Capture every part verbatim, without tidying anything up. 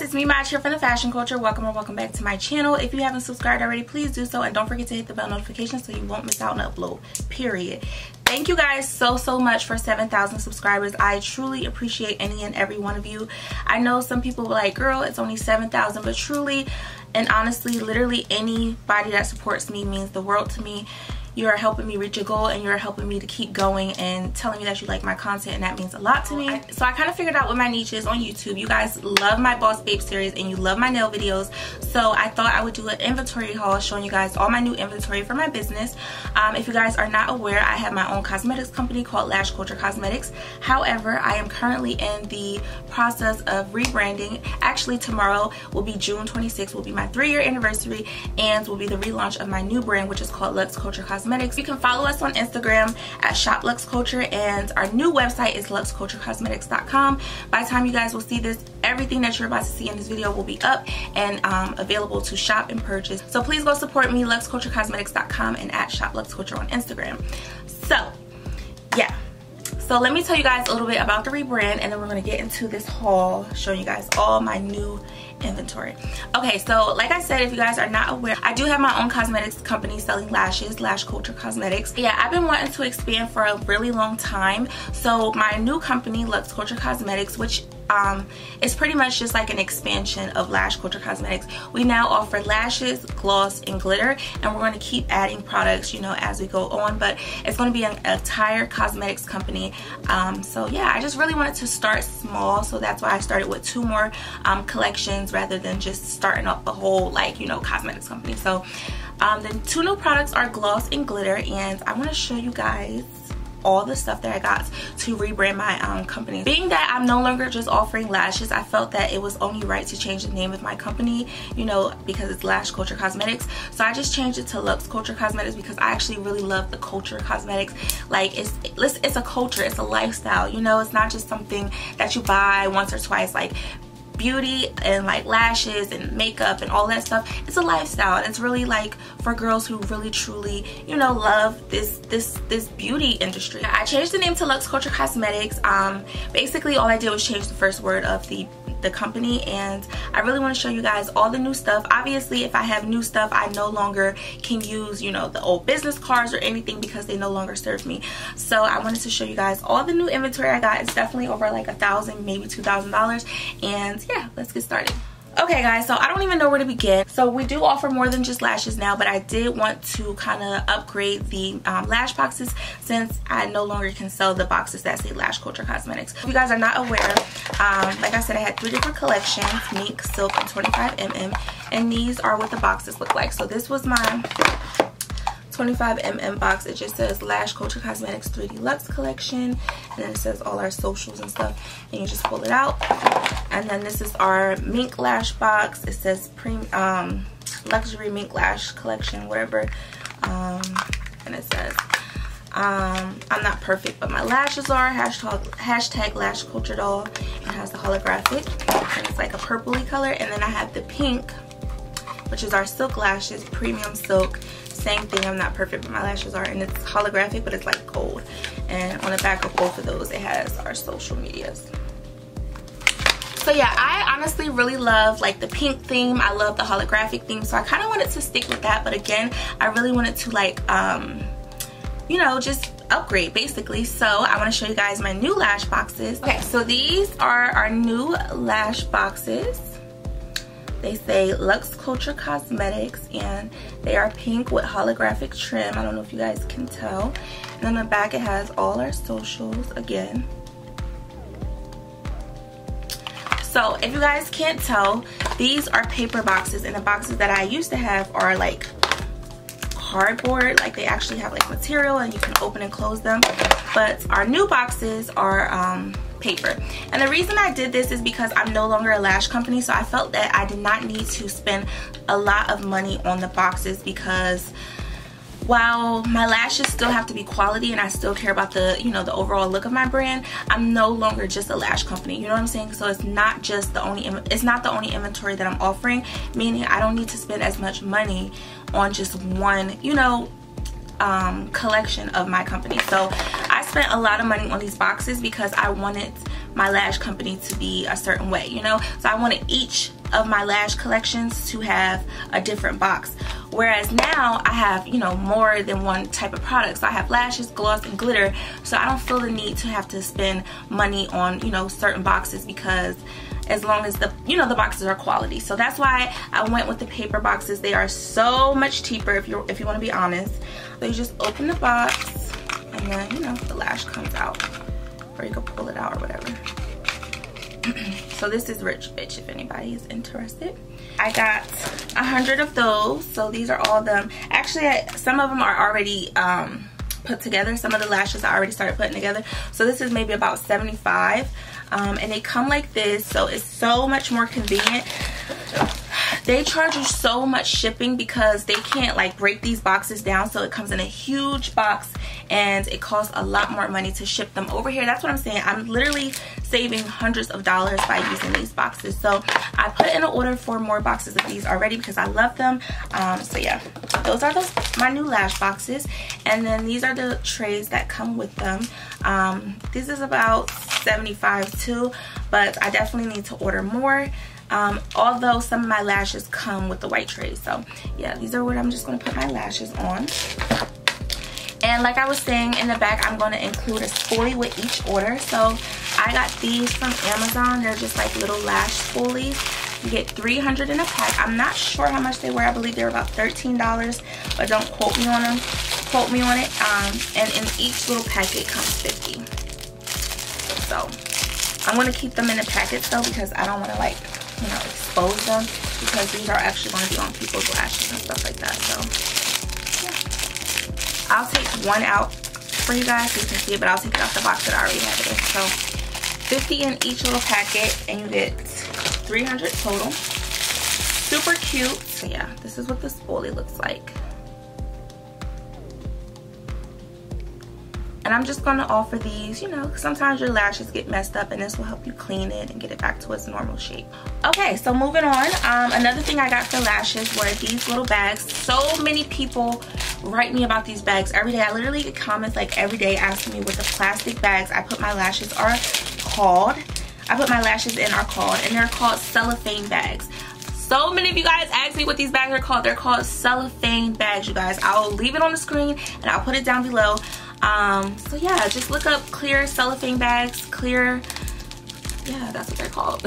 It's me, Maj, here from the Fashion Culture. Welcome or welcome back to my channel. If you haven't subscribed already, please do so, and don't forget to hit the bell notification so you won't miss out on an upload, period. Thank you guys so, so much for seven thousand subscribers. I truly appreciate any and every one of you. I know some people were like, girl, it's only seven thousand, but truly and honestly, literally anybody that supports me means the world to me. You're helping me reach a goal, and you're helping me to keep going and telling me that you like my content, and that means a lot to me. I, so I kind of figured out what my niche is on YouTube. You guys love my Boss Babe series and you love my nail videos, so I thought I would do an inventory haul showing you guys all my new inventory for my business. Um, if you guys are not aware, I have my own cosmetics company called Lash Culture Cosmetics. However, I am currently in the process of rebranding. Actually, tomorrow will be June twenty-sixth, will be my three year anniversary, and will be the relaunch of my new brand, which is called Luxe Culture Cosmetics. You can follow us on Instagram at Shop Luxe Culture, and our new website is luxe culture cosmetics dot com. By the time you guys will see this, everything that you're about to see in this video will be up and um, available to shop and purchase. So please go support me, luxe culture cosmetics dot com, and at Shop Luxe Culture on Instagram. So, yeah. So let me tell you guys a little bit about the rebrand, and then we're going to get into this haul showing you guys all my new inventory. Okay, so like I said, if you guys are not aware, I do have my own cosmetics company selling lashes, Lash Culture Cosmetics. Yeah, I've been wanting to expand for a really long time. So my new company, Luxe Culture Cosmetics, which um, is pretty much just like an expansion of Lash Culture Cosmetics. We now offer lashes, gloss, and glitter, and we're going to keep adding products, you know, as we go on. But it's going to be an entire cosmetics company. Um, so yeah, I just really wanted to start small, so that's why I started with two more um, collections rather than just starting up a whole, like, you know, cosmetics company. So um, the two new products are gloss and glitter, and I want to show you guys all the stuff that I got to rebrand my um, company. Being that I'm no longer just offering lashes, I felt that it was only right to change the name of my company, you know, because it's Lash Culture Cosmetics. So I just changed it to Luxe Culture Cosmetics because I actually really love the culture cosmetics. Like, it's, it's, it's a culture, it's a lifestyle, you know, it's not just something that you buy once or twice. Like, beauty and like lashes and makeup and all that stuff, it's a lifestyle, and it's really like for girls who really truly, you know, love this this this beauty industry. I changed the name to Luxe Culture Cosmetics. Um basically all I did was change the first word of the the company, and I really want to show you guys all the new stuff. Obviously, if I have new stuff, I no longer can use, you know, the old business cards or anything because they no longer serve me. So I wanted to show you guys all the new inventory I got. It's definitely over like a thousand, maybe two thousand dollars, and yeah, let's get started. Okay guys, so I don't even know where to begin. So we do offer more than just lashes now, but I did want to kind of upgrade the um, lash boxes since I no longer can sell the boxes that say Lash Culture Cosmetics. If you guys are not aware, um, like I said, I had three different collections, mink, silk, and twenty-five millimeter, and these are what the boxes look like. So this was my twenty-five millimeter box. It just says Lash Culture Cosmetics three D Luxe Collection, and then it says all our socials and stuff, and you just pull it out. And then this is our mink lash box. It says premium um, luxury mink lash collection, whatever, um, and it says um, I'm not perfect but my lashes are, hashtag, hashtag Lash Culture doll. It has the holographic, and it's like a purpley color. And then I have the pink, which is our silk lashes, premium silk. Same thing, I'm not perfect but my lashes are, and it's holographic, but it's like gold. And on the back of both of those, it has our social medias. So yeah, I honestly really love like the pink theme. I love the holographic theme, so I kind of wanted to stick with that. But again, I really wanted to like, um, you know, just upgrade basically. So I want to show you guys my new lash boxes. Okay, so these are our new lash boxes. They say Luxe Culture Cosmetics, and they are pink with holographic trim. I don't know if you guys can tell. And on the back, it has all our socials again. So if you guys can't tell, these are paper boxes, and the boxes that I used to have are like cardboard. Like, they actually have like material, and you can open and close them. But our new boxes are um, paper. And the reason I did this is because I'm no longer a lash company, so I felt that I did not need to spend a lot of money on the boxes because while my lashes still have to be quality and I still care about the, you know, the overall look of my brand, I'm no longer just a lash company. You know what I'm saying? So it's not just the only, it's not the only inventory that I'm offering, meaning I don't need to spend as much money on just one, you know, um, collection of my company. So I spent a lot of money on these boxes because I wanted my lash company to be a certain way, you know? So I wanted each of my lash collections to have a different box. Whereas now I have, you know, more than one type of product. So I have lashes, gloss, and glitter. So I don't feel the need to have to spend money on, you know, certain boxes, because as long as the, you know, the boxes are quality. So that's why I went with the paper boxes. They are so much cheaper if you if you want to be honest. So you just open the box and then, you know, the lash comes out, or you can pull it out or whatever. So this is Rich Bitch if anybody is interested. I got a hundred of those, so these are all them. Actually, I, some of them are already um, put together. Some of the lashes I already started putting together. So this is maybe about seventy-five, um, and they come like this, so it's so much more convenient. They charge you so much shipping because they can't like break these boxes down, so it comes in a huge box and it costs a lot more money to ship them over here. That's what I'm saying. I'm literally saving hundreds of dollars by using these boxes. So I put in an order for more boxes of these already because I love them. Um, so yeah, those are those, my new lash boxes. And then these are the trays that come with them. Um, this is about seventy-five too, but I definitely need to order more. Um, although some of my lashes come with the white trays. So yeah, these are what I'm just going to put my lashes on. And like I was saying, in the back I'm going to include a spoolie with each order. So I got these from Amazon. They're just like little lash spoolies. You get three hundred in a pack. I'm not sure how much they were. I believe they were about thirteen dollars, but don't quote me on them. Quote me on it. Um, and in each little packet comes fifty. So I'm going to keep them in the packets though, because I don't want to like, you know, expose them, because these are actually going to be on people's lashes and stuff like that. So yeah, I'll take one out for you guys so you can see it, but I'll take it off the box that I already have it in. So fifty in each little packet and you get three hundred total. Super cute. So yeah, this is what the spoolie looks like. And I'm just going to offer these, you know, sometimes your lashes get messed up and this will help you clean it and get it back to its normal shape. Okay, so moving on. Um, another thing I got for lashes were these little bags. So many people write me about these bags every day. I literally get comments like every day asking me what the plastic bags I put my lashes are called. I put my lashes in are called, and they're called cellophane bags. So many of you guys asked me what these bags are called. They're called cellophane bags, you guys. I'll leave it on the screen and I'll put it down below. Um, so yeah, just look up clear cellophane bags, clear, yeah, that's what they're called.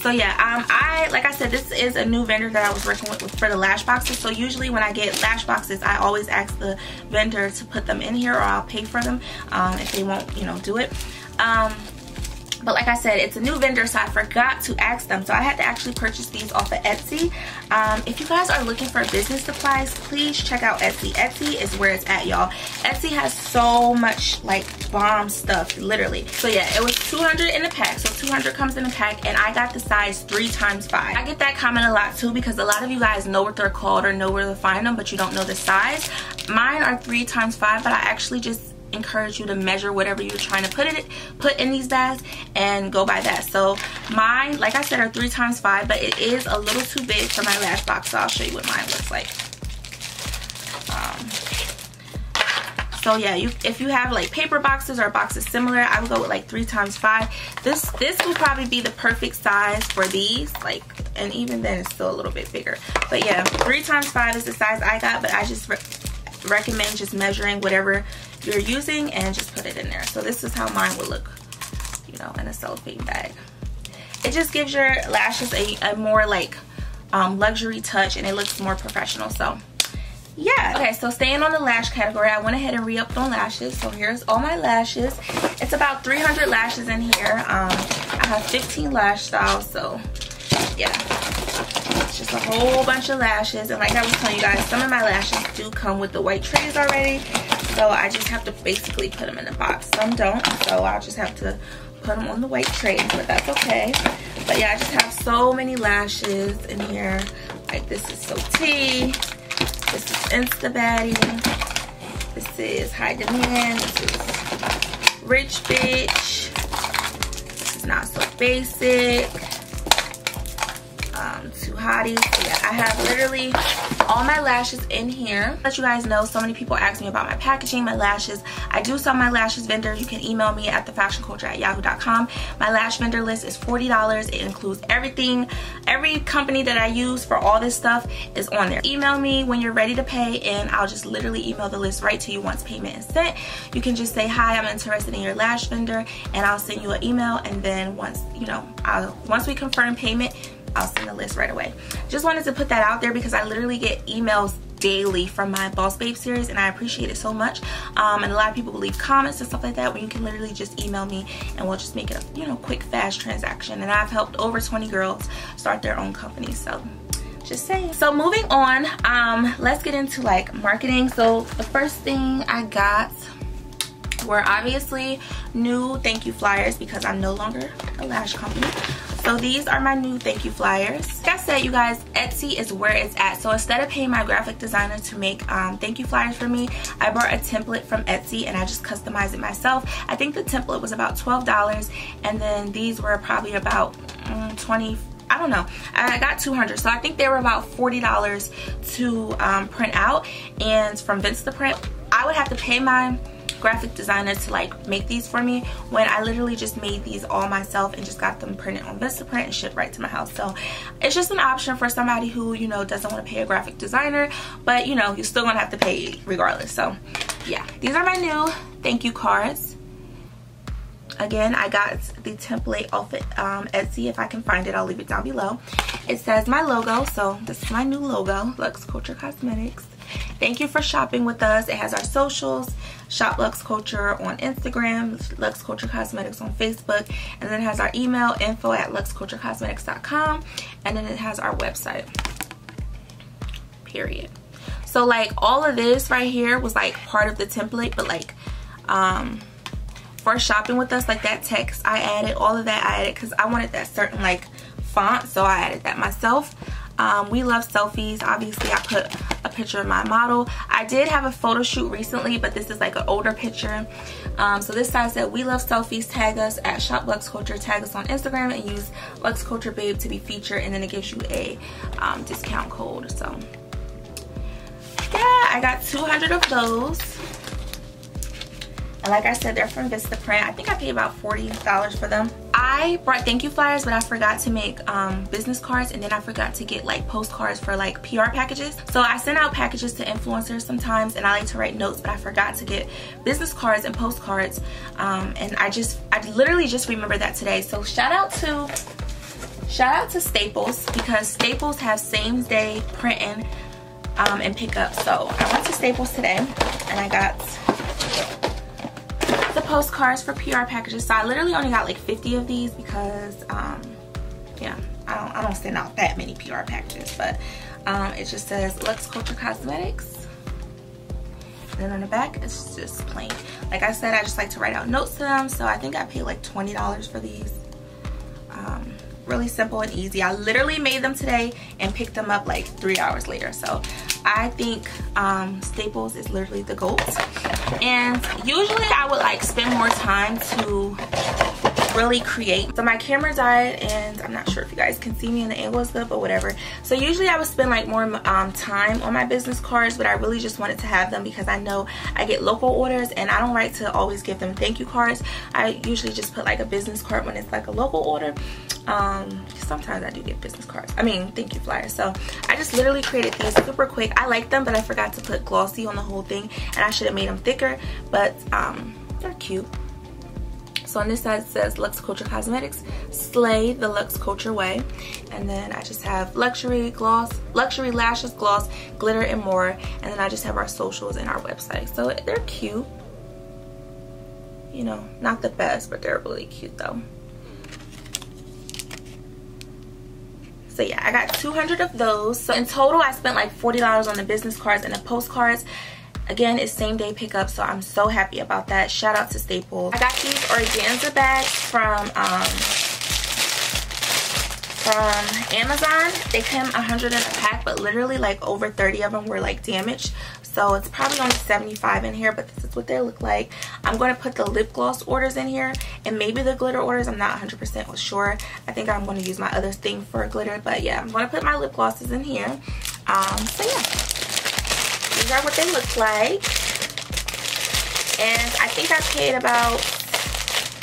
So yeah, um, I, like I said, this is a new vendor that I was working with for the lash boxes. So usually when I get lash boxes, I always ask the vendor to put them in here, or I'll pay for them um, if they won't, you know, do it. Um, But like I said, it's a new vendor, so I forgot to ask them. So I had to actually purchase these off of Etsy. Um, if you guys are looking for business supplies, please check out Etsy. Etsy is where it's at, y'all. Etsy has so much, like, bomb stuff, literally. So yeah, it was two hundred in a pack. So two hundred comes in a pack, and I got the size three times five. I get that comment a lot, too, because a lot of you guys know what they're called or know where to find them, but you don't know the size. Mine are three times five, but I actually just encourage you to measure whatever you're trying to put it put in these bags and go by that. So mine, like I said, are three times five, but it is a little too big for my lash box, so I'll show you what mine looks like. Um, so yeah, you if you have like paper boxes or boxes similar, I would go with like three times five. This this would probably be the perfect size for these, like, and even then it's still a little bit bigger. But yeah, three times five is the size I got, but I just re recommend just measuring whatever you're using and just put it in there. So this is how mine would look, you know, in a cellophane bag. It just gives your lashes a, a more like um, luxury touch, and it looks more professional. So yeah. Okay, so staying on the lash category, I went ahead and re-upped on lashes. So here's all my lashes. It's about three hundred lashes in here. Um, I have fifteen lash styles, so yeah, it's just a whole bunch of lashes. And like I was telling you guys, some of my lashes do come with the white trays already. So I just have to basically put them in a box. Some don't, so I'll just have to put them on the white trays, but that's okay. But yeah, I just have so many lashes in here. Like, this is so tea. This is Instabaddy. This is High Demand. This is Rich Bitch. This is Not So Basic. Um, Too Hotties. So yeah, I have literally all my lashes in here. Let you guys know, so many people ask me about my packaging, my lashes. I do sell my lashes vendor. You can email me at thefashionculture at yahoo dot com. My lash vendor list is forty dollars. It includes everything. Every company that I use for all this stuff is on there. Email me when you're ready to pay and I'll just literally email the list right to you once payment is sent. You can just say, hi, I'm interested in your lash vendor, and I'll send you an email, and then once, you know, I'll, once we confirm payment, I'll send the list right away. Just wanted to put that out there because I literally get emails daily from my Boss Babe series and I appreciate it so much. Um, and a lot of people will leave comments and stuff like that, where you can literally just email me and we'll just make it a, you know, quick, fast transaction. And I've helped over twenty girls start their own company, so just saying. So moving on, um, let's get into like marketing. So the first thing I got were obviously new thank you flyers because I'm no longer a lash company. So these are my new thank you flyers. Like I said, you guys, Etsy is where it's at. So instead of paying my graphic designer to make um, thank you flyers for me, I bought a template from Etsy and I just customized it myself. I think the template was about twelve dollars and then these were probably about um, twenty dollars. I don't know. I got two hundred, so I think they were about forty dollars to um, print out, and from Vistaprint. I would have to pay my graphic designer to like make these for me when I literally just made these all myself and just got them printed on Vistaprint and shipped right to my house. So it's just an option for somebody who, you know, doesn't want to pay a graphic designer, but you know, you're still gonna have to pay regardless. So yeah, these are my new thank you cards. Again, I got the template off of um, Etsy. If I can find it, I'll leave it down below. It says my logo, so this is my new logo, Luxe Culture Cosmetics. Thank you for shopping with us. It has our socials, Shop Luxe Culture on Instagram, Luxe Culture Cosmetics on Facebook, and then it has our email, info at luxeculturecosmetics dot com, and then it has our website, period. So like all of this right here was like part of the template, but like um, for shopping with us, like that text I added, all of that I added because I wanted that certain like font, so I added that myself. Um, we love selfies. Obviously, I put a picture of my model. I did have a photo shoot recently, but this is like an older picture. Um, so this side said, we love selfies. Tag us at Shop Luxe Culture. Tag us on Instagram and use Luxe Culture Babe to be featured. And then it gives you a um, discount code. So yeah, I got two hundred of those. And like I said, they're from Vistaprint. I think I paid about forty dollars for them. I brought thank you flyers, but I forgot to make um, business cards, and then I forgot to get like postcards for like P R packages. So I send out packages to influencers sometimes, and I like to write notes, but I forgot to get business cards and postcards. Um, and I just, I literally just remembered that today. So shout out to, shout out to Staples, because Staples have same day printing um, and pickup. So I went to Staples today, and I got the postcards for P R packages. So I literally only got like fifty of these because um yeah, I don't I don't send out that many P R packages, but um it just says Luxe Culture Cosmetics. And then on the back it's just plain. Like I said, I just like to write out notes to them, so I think I paid like twenty dollars for these. Um really simple and easy. I literally made them today and picked them up like three hours later. So I think um, Staples is literally the GOAT. And usually I would like spend more time to really create. So my camera died and I'm not sure if you guys can see me and the angle is good, but whatever. So usually I would spend like more um, time on my business cards, but I really just wanted to have them because I know I get local orders and I don't like to always give them thank you cards. I usually just put like a business card when it's like a local order. Um, sometimes I do get business cards. I mean, thank you flyers. So I just literally created these super quick. I like them, but I forgot to put glossy on the whole thing and I should have made them thicker, but um, they're cute. So on this side it says Luxe Culture Cosmetics, slay the Luxe Culture way. And then I just have luxury gloss, luxury lashes, gloss, glitter, and more. And then I just have our socials and our website. So they're cute. You know, not the best, but they're really cute though. So yeah, I got two hundred of those. So in total, I spent like forty dollars on the business cards and the postcards. Again, it's same day pickup, so I'm so happy about that. Shout out to Staples. I got these organza bags from um, from Amazon. They came one hundred in a pack, but literally like over thirty of them were like damaged. So it's probably only seventy-five in here, but this is what they look like. I'm going to put the lip gloss orders in here and maybe the glitter orders. I'm not one hundred percent sure. I think I'm going to use my other thing for glitter, but yeah, I'm going to put my lip glosses in here. Um, so yeah, these are what they look like. And I think I paid about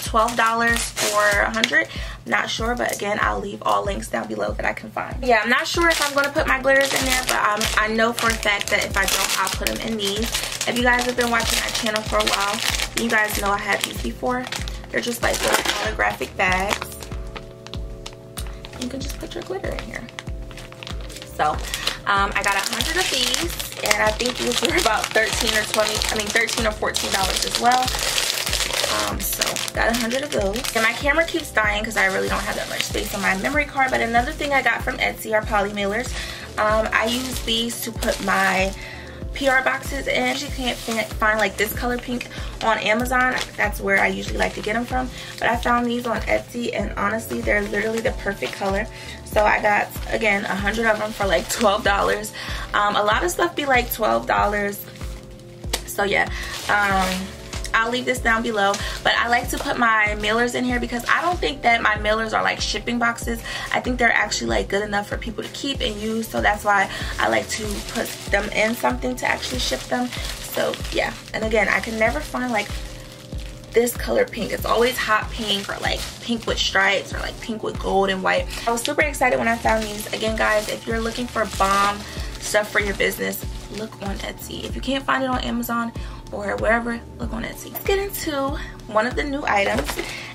twelve dollars for one hundred. Not sure, but again, I'll leave all links down below that I can find. Yeah, I'm not sure if I'm going to put my glitters in there, but um, I know for a fact that if I don't, I'll put them in these. If you guys have been watching my channel for a while, you guys know I had these before. They're just like little holographic bags. You can just put your glitter in here. So, um, I got one hundred of these, and I think these were about thirteen or twenty, I mean thirteen or fourteen dollars as well. Um, so got one hundred of those. And my camera keeps dying because I really don't have that much space on my memory card. But another thing I got from Etsy are poly mailers. Um, I use these to put my P R boxes in. You can't find like this color pink on Amazon. That's where I usually like to get them from. But I found these on Etsy, and honestly, they're literally the perfect color. So I got, again, one hundred of them for like twelve dollars. Um, a lot of stuff be like twelve dollars. So yeah. Um... I'll leave this down below, but I like to put my mailers in here because I don't think that my mailers are like shipping boxes. I think they're actually like good enough for people to keep and use, so that's why I like to put them in something to actually ship them. So yeah, and again, I can never find like this color pink. It's always hot pink or like pink with stripes or like pink with gold and white. I was super excited when I found these. Again, guys, if you're looking for bomb stuff for your business, look on Etsy. If you can't find it on Amazon or wherever, look on Etsy. Let's get into one of the new items.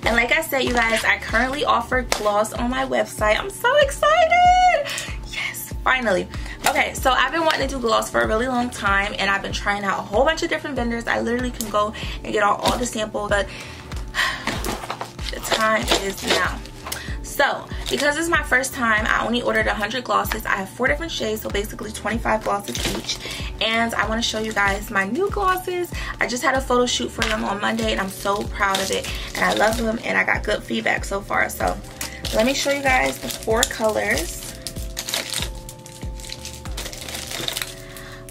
And like I said, you guys, I currently offer gloss on my website. I'm so excited! Yes, finally. Okay, so I've been wanting to do gloss for a really long time, and I've been trying out a whole bunch of different vendors. I literally can go and get all, all the samples, but the time is now. So, because it's my first time, I only ordered one hundred glosses. I have four different shades, so basically twenty-five glosses each. And I want to show you guys my new glosses. I just had a photo shoot for them on Monday, and I'm so proud of it. And I love them, and I got good feedback so far. So, let me show you guys the four colors.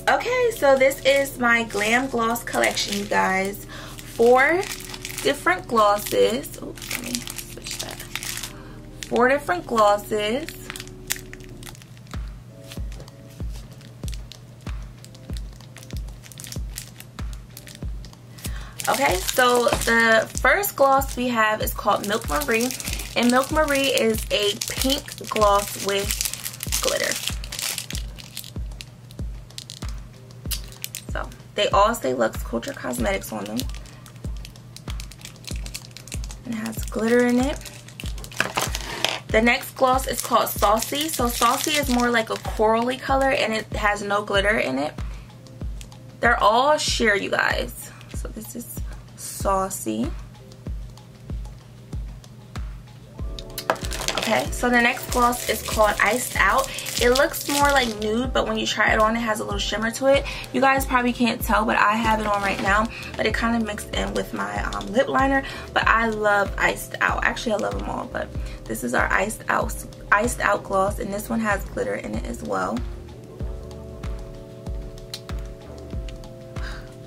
Okay, so this is my Glam Gloss collection, you guys. Four different glosses. Oops, let me... Four different glosses. Okay, so the first gloss we have is called Milk Marie, and Milk Marie is a pink gloss with glitter. So they all say Luxe Culture Cosmetics on them. It has glitter in it. The next gloss is called Saucy. So Saucy is more like a corally color, and it has no glitter in it. They're all sheer, you guys. So this is Saucy. Okay, so the next gloss is called Iced Out. It looks more like nude, but when you try it on, it has a little shimmer to it. You guys probably can't tell, but I have it on right now. But it kind of mixed in with my um, lip liner. But I love Iced Out. Actually, I love them all, but... This is our iced out, iced out gloss, and this one has glitter in it as well.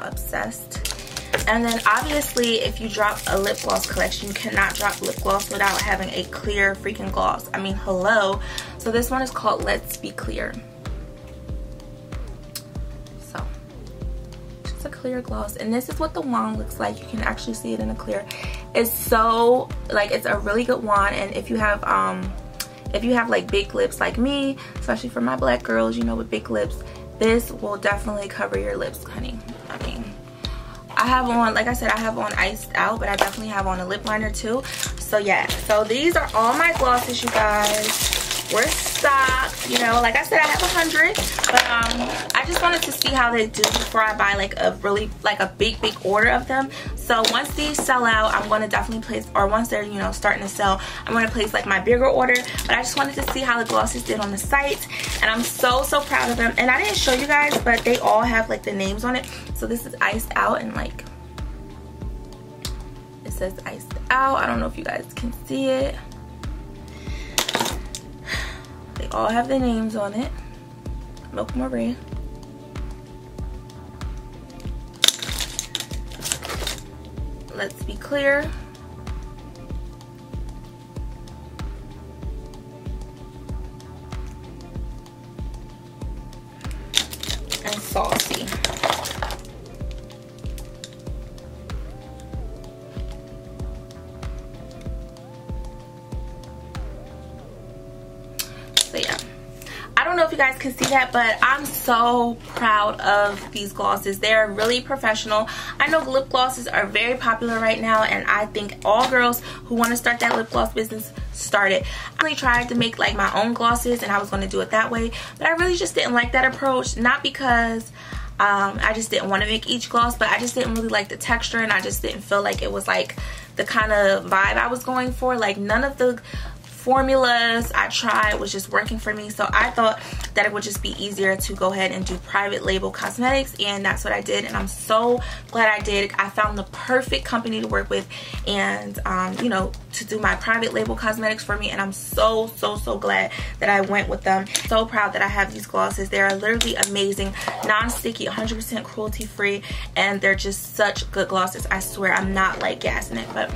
Obsessed. And then obviously, if you drop a lip gloss collection, you cannot drop lip gloss without having a clear freaking gloss. I mean, hello. So this one is called Let's Be Clear. So, just a clear gloss. And this is what the wand looks like. You can actually see it in a clear. It's so, like, it's a really good wand, and if you have, um, if you have, like, big lips like me, especially for my black girls, you know, with big lips, this will definitely cover your lips, honey. I mean, I have on, like I said, I have on Iced Out, but I definitely have on a lip liner, too. So, yeah. So, these are all my glosses, you guys. We're stocked, you know, like I said, I have one hundred, but um, I just wanted to see how they do before I buy, like, a really, like, a big, big order of them. So once these sell out, I'm going to definitely place, or once they're, you know, starting to sell, I'm going to place, like, my bigger order. But I just wanted to see how the glosses did on the site, and I'm so, so proud of them. And I didn't show you guys, but they all have, like, the names on it. So this is Iced Out, and, like, it says Iced Out. I don't know if you guys can see it. all have their names on it. Milk Marie. Let's be clear. And Saucy. So yeah, I don't know if you guys can see that, but I'm so proud of these glosses. They're really professional. I know lip glosses are very popular right now, and I think all girls who want to start that lip gloss business start it. I really tried to make like my own glosses, and I was going to do it that way, but I really just didn't like that approach. Not because um, I just didn't want to make each gloss, but I just didn't really like the texture, and I just didn't feel like it was like the kind of vibe I was going for. Like none of the formulas I tried was just working for me, so I thought that it would just be easier to go ahead and do private label cosmetics, and that's what I did, and I'm so glad I did. I found the perfect company to work with and um, you know, to do my private label cosmetics for me, and I'm so so so glad that I went with them. So proud that I have these glosses. They are literally amazing, non-sticky, one hundred percent cruelty free, and they're just such good glosses. I swear I'm not like gassing it, but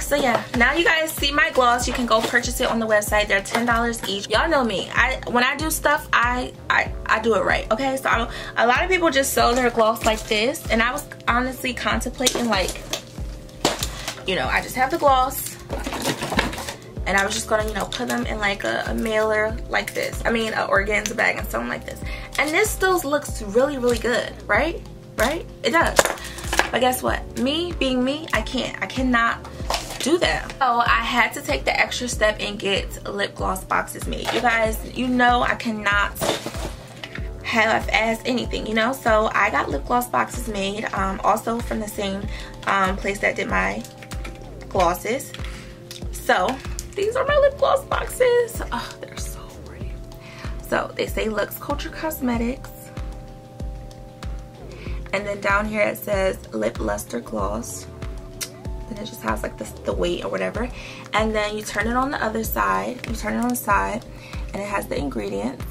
so yeah, now you guys see my gloss. You can go purchase it on the website. They're ten dollars each. Y'all know me. I when I do stuff, I I, I do it right. Okay, so I, a lot of people just sell their gloss like this, and I was honestly contemplating like, you know, I just have the gloss, and I was just gonna, you know, put them in like a, a mailer like this. I mean, an organza bag and something like this. And this still looks really really good, right? Right? It does. But guess what? Me being me, I can't. I cannot do that. So I had to take the extra step and get lip gloss boxes made. You guys, you know I cannot have asked anything, you know? So I got lip gloss boxes made, um, also from the same um, place that did my glosses. So these are my lip gloss boxes. Oh, they're so pretty. So they say Luxe Culture Cosmetics. And then down here it says Lip Luster Gloss. And it just has like the, the weight or whatever. And then you turn it on the other side. You turn it on the side. And it has the ingredients.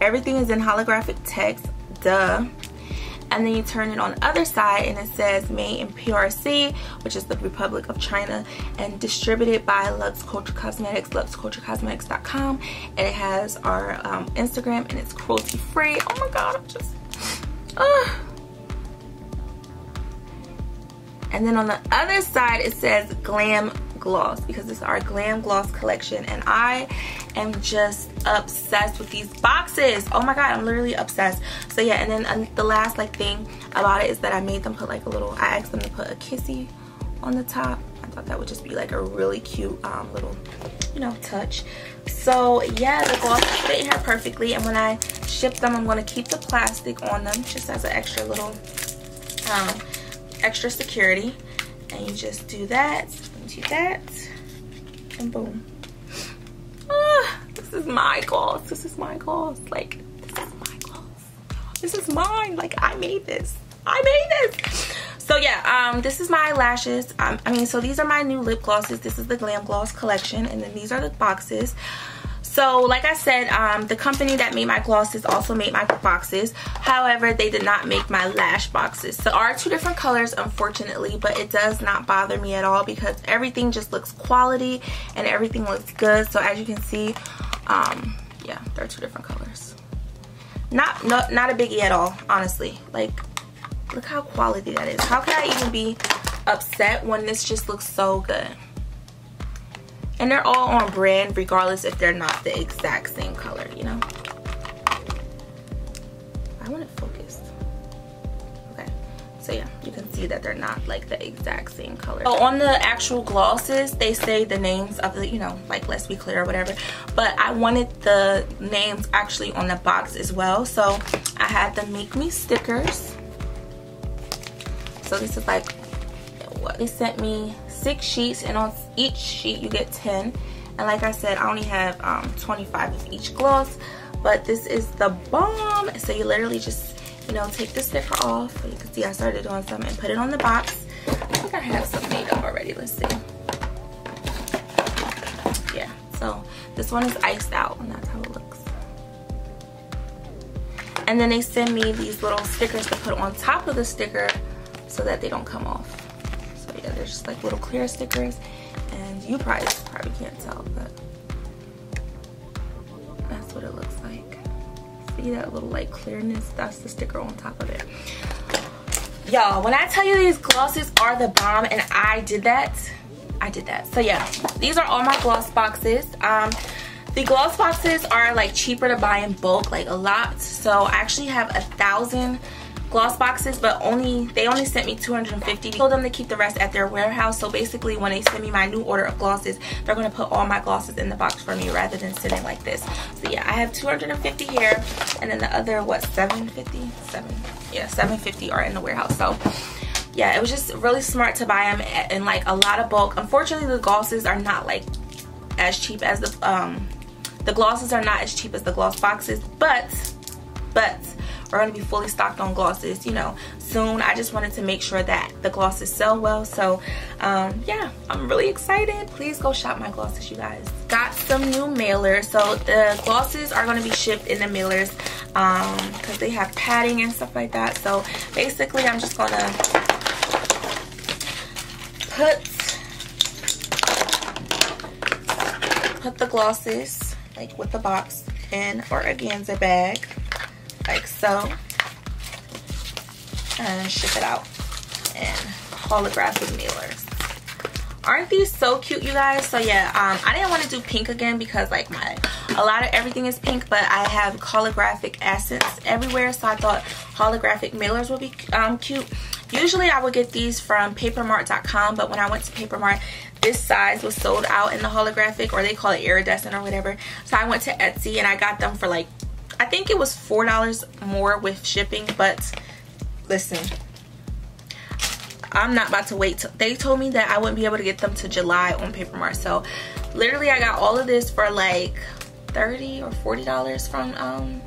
Everything is in holographic text. Duh. And then you turn it on the other side. And it says made in P R C, which is the Republic of China. And distributed by Luxe Culture Cosmetics. Luxe Culture Cosmetics dot com. And it has our um, Instagram. And it's cruelty free. Oh my god. I'm just... Uh. And then on the other side it says Glam Gloss, because it's our Glam Gloss collection, and I am just obsessed with these boxes. Oh my god, I'm literally obsessed. So yeah, and then uh, the last like thing about it is that I made them put like a little, I asked them to put a kissy on the top. I thought that would just be like a really cute um, little, you know, touch. So yeah, the glosses fit in here perfectly, and when I ship them I'm going to keep the plastic on them just as an extra little um, extra security, and you just do that and do that and boom. Ah, this is my gloss. This is my gloss. Like this is my gloss. This is mine. Like I made this. I made this. So yeah, um, this is my lashes. Um, I mean, so these are my new lip glosses. This is the Glam Gloss collection, and then these are the boxes. So like I said, um, the company that made my glosses also made my boxes. However, they did not make my lash boxes. So there are two different colors, unfortunately, but it does not bother me at all because everything just looks quality and everything looks good. So as you can see, um, yeah, there are two different colors. Not, not, not a biggie at all, honestly. Like, look how quality that is. How could I even be upset when this just looks so good? And they're all on brand regardless if they're not the exact same color, you know? I want it focused. Okay. So yeah, you can see that they're not like the exact same color. So on the actual glosses, they say the names of the, you know, like let's be clear or whatever. But I wanted the names actually on the box as well. So I had the Make Me stickers. So this is like what they sent me. Six sheets, and on each sheet you get ten, and like I said, I only have um, twenty-five of each gloss, but this is the bomb. So you literally just, you know, take the sticker off. You can see I started doing some and put it on the box. I think I have some made up already. Let's see. So this one is iced out, and that's how it looks. And then they send me these little stickers to put on top of the sticker so that they don't come off. So yeah, they're just like little clear stickers, and you probably, probably can't tell, but that's what it looks like. See that little like clearness? That's the sticker on top of it. Y'all, when I tell you these glosses are the bomb, and I did that, I did that. So yeah, these are all my gloss boxes. Um, the gloss boxes are like cheaper to buy in bulk, like a lot. So I actually have a thousand gloss boxes, but only they only sent me two hundred fifty. I told them to keep the rest at their warehouse. So basically, when they send me my new order of glosses, they're gonna put all my glosses in the box for me rather than sitting like this. So yeah, I have two hundred fifty here, and then the other what, seven fifty? Seven, yeah, seven fifty are in the warehouse. So yeah, it was just really smart to buy them in like a lot of bulk. Unfortunately, the glosses are not like as cheap as the um the glosses are not as cheap as the gloss boxes, but but we're going to be fully stocked on glosses, you know, soon. I just wanted to make sure that the glosses sell well. So um yeah, I'm really excited. Please go shop my glosses, you guys. Got some new mailers. So the glosses are going to be shipped in the mailers um because they have padding and stuff like that. So basically, I'm just gonna put put the glosses like with the box in our organza bag, like so, and ship it out in holographic mailers. Aren't these so cute, you guys? So yeah, um I didn't want to do pink again because like my a lot of everything is pink, but I have holographic accents everywhere, so I thought holographic mailers would be um cute. Usually I would get these from papermart dot com, but when I went to Papermart, this size was sold out in the holographic, or they call it iridescent or whatever. So I went to Etsy and I got them for like, I think it was four dollars more with shipping. But listen, I'm not about to wait till, they told me that I wouldn't be able to get them to July on Papermart. So literally I got all of this for like thirty or forty dollars from um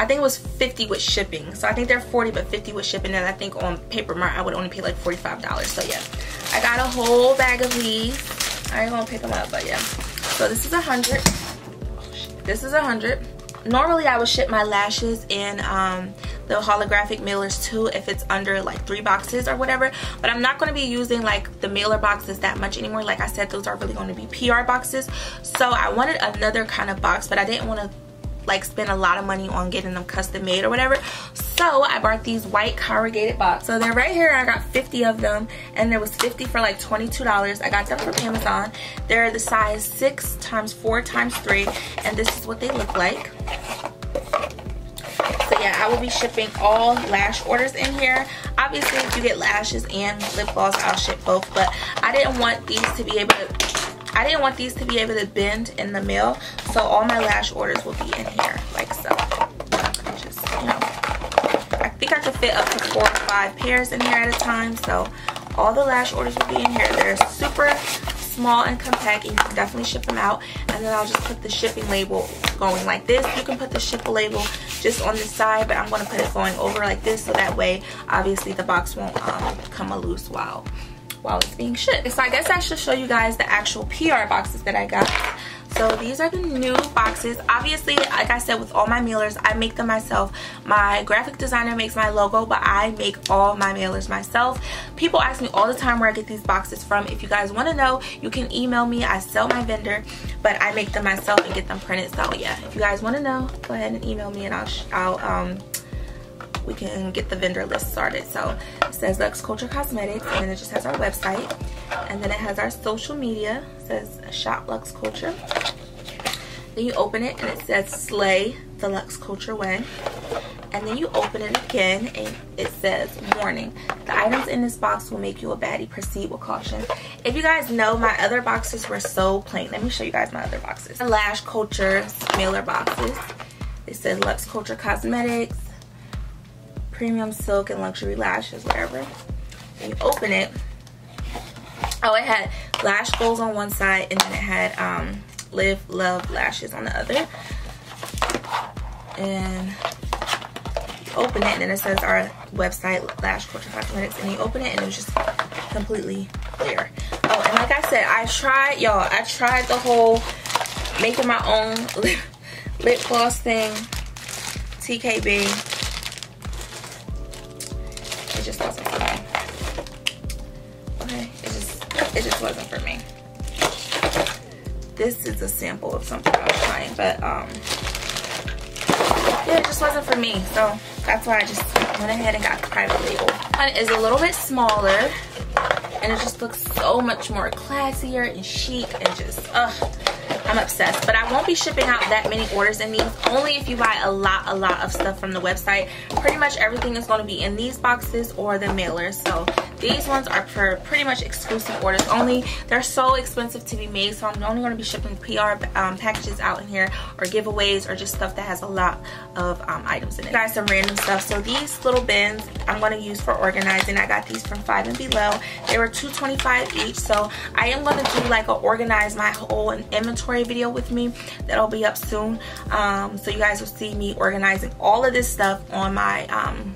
I think it was fifty with shipping. So I think they're forty but fifty with shipping, and I think on Papermart I would only pay like forty-five dollars. So yeah, I got a whole bag of these. I ain't gonna pick them up, but yeah. So this is a hundred. This is a hundred. Normally I would ship my lashes in um the holographic mailers too if it's under like three boxes or whatever, but I'm not going to be using like the mailer boxes that much anymore. Like I said, those are really going to be P R boxes. So I wanted another kind of box, but I didn't want to like spend a lot of money on getting them custom made or whatever. So I bought these white corrugated boxes. So they're right here. I got fifty of them, and there was fifty for like twenty-two dollars. I got them from Amazon. They're the size six times four times three, and this is what they look like. So yeah, I will be shipping all lash orders in here. Obviously, if you get lashes and lip gloss, I'll ship both, but I didn't want these to be able to I didn't want these to be able to bend in the mail, so all my lash orders will be in here, like so. Just, you know, I think I could fit up to four or five pairs in here at a time, so all the lash orders will be in here. They're super small and compact, and you can definitely ship them out. And then I'll just put the shipping label going like this. You can put the ship label just on the side, but I'm going to put it going over like this, so that way, obviously, the box won't um, come loose while... while it's being shipped. So I guess I should show you guys the actual P R boxes that I got. So these are the new boxes. Obviously, like I said, with all my mailers, I make them myself. My graphic designer makes my logo, but I make all my mailers myself. People ask me all the time where I get these boxes from. If you guys want to know, you can email me. I sell my vendor, but I make them myself and get them printed. So yeah, if you guys want to know, go ahead and email me, and I'll, I'll um, we can get the vendor list started. So it says Luxe Culture Cosmetics, and then it just has our website, and then it has our social media. It says Shop Luxe Culture. Then you open it and it says Slay the Luxe Culture Way, and then you open it again and it says Warning. The items in this box will make you a baddie. Proceed with caution. If you guys know, my other boxes were so plain. Let me show you guys my other boxes. The Lash Culture mailer boxes. It says Luxe Culture Cosmetics, Premium Silk, and Luxury Lashes, whatever. And you open it. Oh, it had Lash Goals on one side, and then it had um, Live Love Lashes on the other. And you open it, and then it says our website, Lash Culture Cosmetics, and you open it, and it was just completely clear. out. And like I said, I tried, y'all, I tried the whole making my own lip, lip gloss thing, T K B. It just wasn't for me. Okay, it just, it just wasn't for me. This is a sample of something I was trying, but um, yeah, it just wasn't for me. So that's why I just went ahead and got the private label. One is a little bit smaller, and it just looks so much more classier and chic and just, ugh, I'm obsessed. But I won't be shipping out that many orders in these, only if you buy a lot, a lot of stuff from the website. Pretty much everything is going to be in these boxes or the mailers. So these ones are for pretty much exclusive orders only. They're so expensive to be made, so I'm only going to be shipping P R um, packages out in here, or giveaways, or just stuff that has a lot of um, items in it. Guys, some random stuff. So these little bins I'm going to use for organizing. I got these from Five and Below. They were two twenty-five each. So I am going to do like a organize my whole inventory video with me. That'll be up soon. Um, so you guys will see me organizing all of this stuff on my um,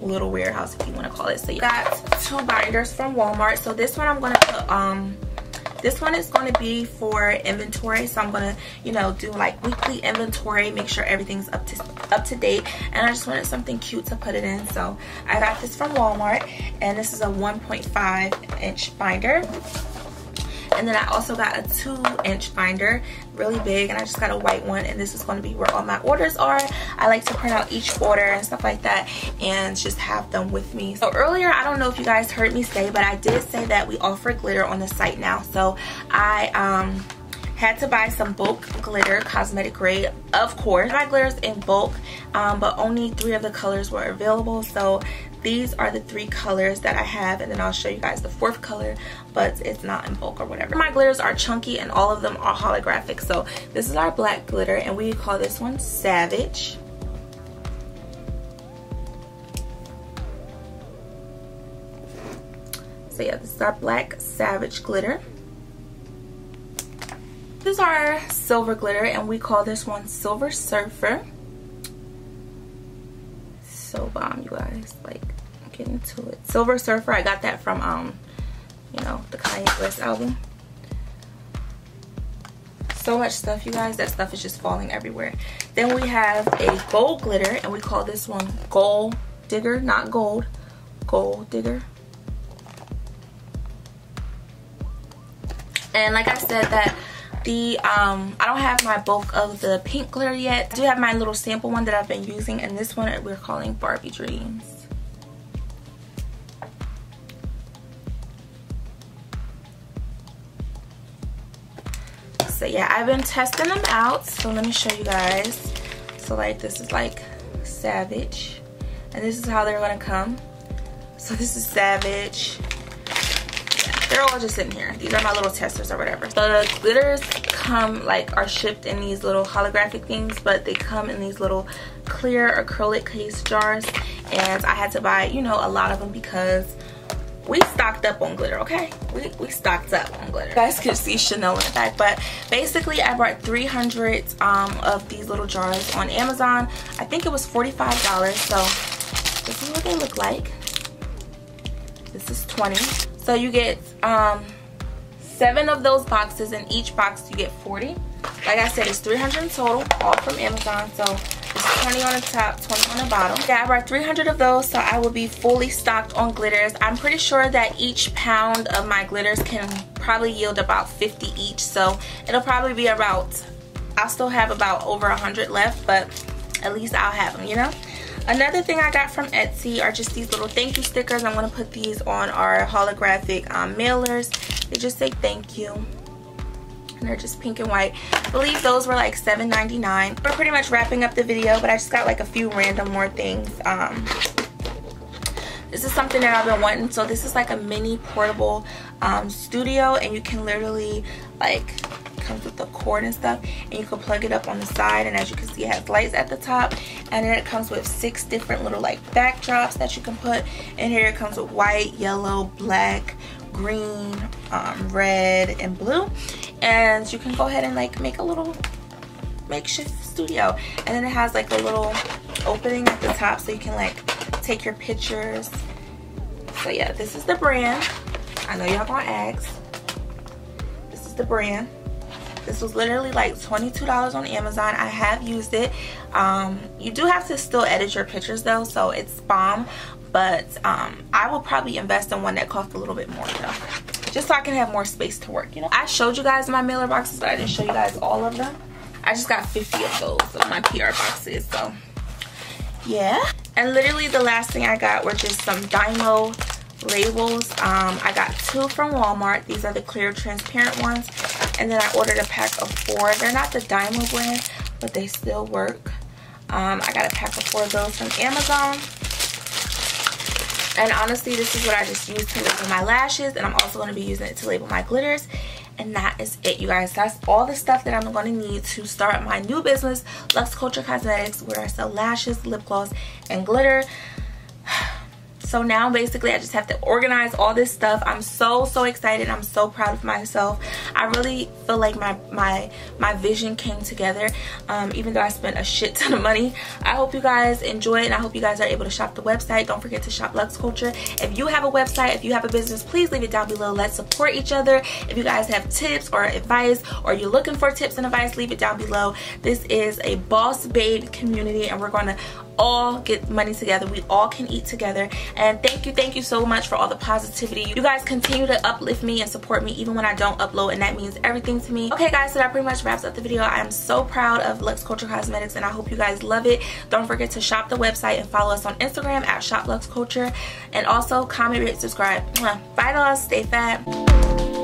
little warehouse, if you want to call it. So you got two binders from Walmart. So this one I'm going to put um this one is going to be for inventory, so I'm going to, you know, do like weekly inventory, make sure everything's up to up to date, and I just wanted something cute to put it in. So I got this from Walmart, and this is a one point five inch binder. And then I also got a two inch binder, really big, and I just got a white one, and this is going to be where all my orders are. I like to print out each order and stuff like that and just have them with me. So earlier, I don't know if you guys heard me say, but I did say that we offer glitter on the site now. So I um had to buy some bulk glitter, cosmetic grade, of course. I buy glitters in bulk, um, but only three of the colors were available. So these are the three colors that I have, and then I'll show you guys the fourth color, but it's not in bulk or whatever. My glitters are chunky, and all of them are holographic. So this is our black glitter, and we call this one Savage. So yeah, this is our black Savage glitter. This is our silver glitter, and we call this one Silver Surfer. So bomb, you guys, like, I'm getting to it. Silver Surfer, I got that from um you know, the Kanye West album. So much stuff, you guys. That stuff is just falling everywhere. Then we have a gold glitter, and we call this one Gold Digger. Not gold, Gold Digger. And like I said, that The, um, I don't have my bulk of the pink glitter yet. I do have my little sample one that I've been using, and this one we're calling Barbie Dreams. So yeah, I've been testing them out, so let me show you guys. So like, this is like Savage, and this is how they're gonna come. So this is Savage. They're all just in here. These are my little testers or whatever. So the glitters come like, are shipped in these little holographic things, but they come in these little clear acrylic case jars, and I had to buy, you know, a lot of them because we stocked up on glitter, okay? We, we stocked up on glitter. You guys could see Chanel in the back, but basically I bought three hundred um, of these little jars on Amazon. I think it was forty-five dollars, so this is what they look like. This is twenty dollars. So you get um, seven of those boxes, and each box you get forty. Like I said, it's three hundred in total, all from Amazon. So it's twenty on the top, twenty on the bottom. Yeah, I bought three hundred of those, so I will be fully stocked on glitters. I'm pretty sure that each pound of my glitters can probably yield about fifty each. So it'll probably be about, I'll still have about over one hundred left, but at least I'll have them, you know? Another thing I got from Etsy are just these little thank you stickers. I'm going to put these on our holographic um, mailers. They just say thank you, and they're just pink and white. I believe those were like seven ninety-nine. We're pretty much wrapping up the video, but I just got like a few random more things. Um, this is something that I've been wanting. So this is like a mini portable um, studio, and you can literally like... comes with the cord and stuff, and you can plug it up on the side, and as you can see, it has lights at the top, and then it comes with six different little like backdrops that you can put in here. It comes with white, yellow, black, green, um, red, and blue, and you can go ahead and like make a little makeshift studio. And then it has like a little opening at the top, so you can like take your pictures. So yeah, this is the brand. I know y'all gonna ask. is the brand. This was literally like twenty-two dollars on Amazon. I have used it. Um, you do have to still edit your pictures though, so it's bomb. But um, I will probably invest in one that costs a little bit more though, just so I can have more space to work. You know, I showed you guys my mailer boxes, but I didn't show you guys all of them. I just got fifty of those of my P R boxes, so yeah. And literally the last thing I got were just some Dymo labels. Um, I got two from Walmart. These are the clear transparent ones. And then I ordered a pack of four. They're not the Dymo brand, but they still work. Um, I got a pack of four of those from Amazon. And honestly, this is what I just used to label my lashes. And I'm also going to be using it to label my glitters. And that is it, you guys. That's all the stuff that I'm going to need to start my new business, Luxe Culture Cosmetics, where I sell lashes, lip gloss, and glitter. So now basically I just have to organize all this stuff. I'm so so excited. I'm so proud of myself. I really feel like my my my vision came together, um, even though I spent a shit ton of money. I hope you guys enjoy it, and I hope you guys are able to shop the website. Don't forget to shop Luxe Culture. If you have a website, if you have a business, please leave it down below. Let's support each other. If you guys have tips or advice, or you're looking for tips and advice, leave it down below. This is a boss babe community, and we're going to all get money together. We all can eat together. And thank you, thank you so much for all the positivity. You guys continue to uplift me and support me even when I don't upload, and that means everything to me. Okay guys, so that pretty much wraps up the video. I am so proud of Luxe Culture Cosmetics, and I hope you guys love it. Don't forget to shop the website and follow us on Instagram at Shop Luxe Culture, and also comment, rate, subscribe. Bye dolls, stay fat.